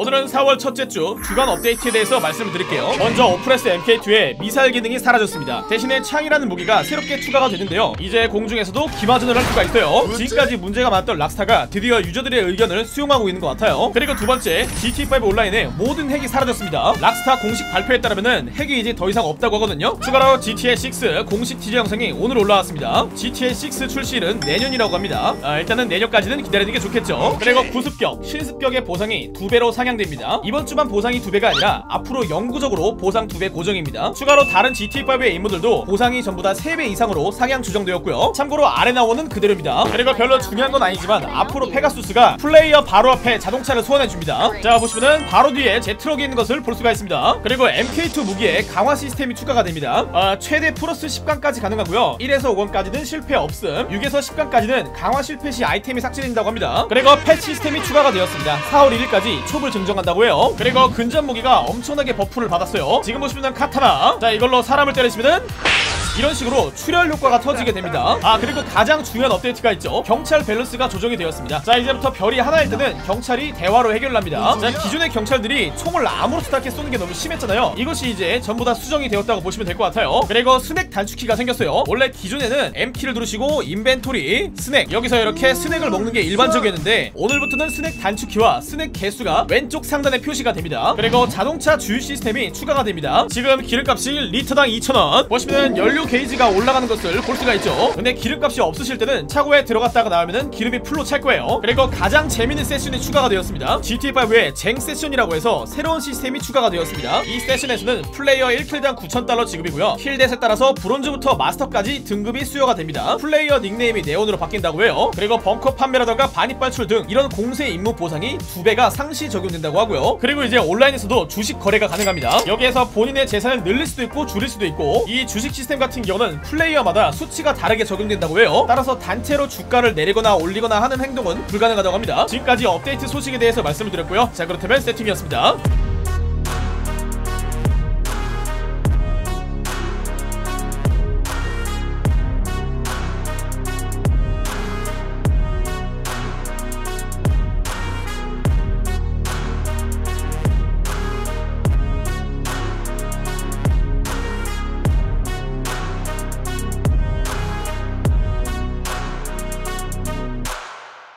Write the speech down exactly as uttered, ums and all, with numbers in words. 오늘은 사월 첫째 주 주간 업데이트에 대해서 말씀을 드릴게요. 먼저 오프레서 엠케이 투에 미사일 기능이 사라졌습니다. 대신에 창이라는 무기가 새롭게 추가가 되는데요, 이제 공중에서도 기마전을 할 수가 있어요. 지금까지 문제가 많았던 락스타가 드디어 유저들의 의견을 수용하고 있는 것 같아요. 그리고 두 번째, 지티오 온라인의 모든 핵이 사라졌습니다. 락스타 공식 발표에 따르면 핵이 이제 더 이상 없다고 하거든요. 추가로 지티에이 식스 공식 티저 영상이 오늘 올라왔습니다. 지티에이 식스 출시일은 내년이라고 합니다. 아, 일단은 내년까지는 기다리는 게 좋겠죠. 그리고 구습격, 신습격의 보상이 두 배로 상향됩니다. 이번 주만 보상이 두 배가 아니라 앞으로 영구적으로 보상 두 배 고정입니다. 추가로 다른 지티에이 파이브의 임무들도 보상이 전부 다 세 배 이상으로 상향 조정되었고요. 참고로 아레나원은 그대로입니다. 그리고 별로 중요한 건 아니지만 앞으로 페가수스가 플레이어 바로 앞에 자동차를 소환해줍니다. 자, 보시면은 바로 뒤에 제 트럭이 있는 것을 볼 수가 있습니다. 그리고 엠케이 투 무기에 강화 시스템이 추가가 됩니다. 아, 최대 플러스 십 강까지 가능하고요, 일에서 오 강까지는 실패 없음, 육에서 십 강까지는 강화 실패 시 아이템이 삭제된다고 합니다. 그리고 패치 시스템이 추가가 되었습니다. 사월 일일까지 초불 증정한다고 해요. 그리고 근접 무기가 엄청나게 버프를 받았어요. 지금 보시면 카타나, 자, 이걸로 사람을 때리시면은 이런 식으로 출혈 효과가 터지게 됩니다. 아, 그리고 가장 중요한 업데이트가 있죠. 경찰 밸런스가 조정이 되었습니다. 자, 이제부터 별이 하나일 때는 경찰이 대화로 해결을 합니다. 자, 기존의 경찰들이 총을 아무렇지도 않게 쏘는 게 너무 심했잖아요. 이것이 이제 전부 다 수정이 되었다고 보시면 될 것 같아요. 그리고 스낵 단축키가 생겼어요. 원래 기존에는 M키를 누르시고 인벤토리, 스낵, 여기서 이렇게 스낵을 먹는 게 일반적이었는데 오늘부터는 스낵 단축키와 스낵 개수가 왼쪽 상단에 표시가 됩니다. 그리고 자동차 주유 시스템이 추가가 됩니다. 지금 기름값이 리터당 이천 원, 보시면 연료 게이지가 올라가는 것을 볼 수가 있죠. 근데 기름값이 없으실 때는 차고에 들어갔다가 나오면은 기름이 풀로 찰 거예요. 그리고 가장 재밌는 세션이 추가가 되었습니다. 지티에이 파이 외에 쟁 세션이라고 해서 새로운 시스템이 추가가 되었습니다. 이 세션에서는 플레이어 일 킬당 구천 달러 지급이고요, 킬댓에 따라서 브론즈부터 마스터까지 등급이 수여가 됩니다. 플레이어 닉네임이 네온으로 바뀐다고 해요. 그리고 벙커 판매라던가 반입 반출 등 이런 공세 임무 보상이 두 배가 상시 적용된다고 하고요. 그리고 이제 온라인에서도 주식 거래가 가능합니다. 여기에서 본인의 재산을 늘릴 수도 있고 줄일 수도 있고, 이 주식 시스템 같은 같은 경우는 플레이어마다 수치가 다르게 적용된다고 해요. 따라서 단체로 주가를 내리거나 올리거나 하는 행동은 불가능하다고 합니다. 지금까지 업데이트 소식에 대해서 말씀을 드렸고요. 자, 그렇다면 세팅이었습니다.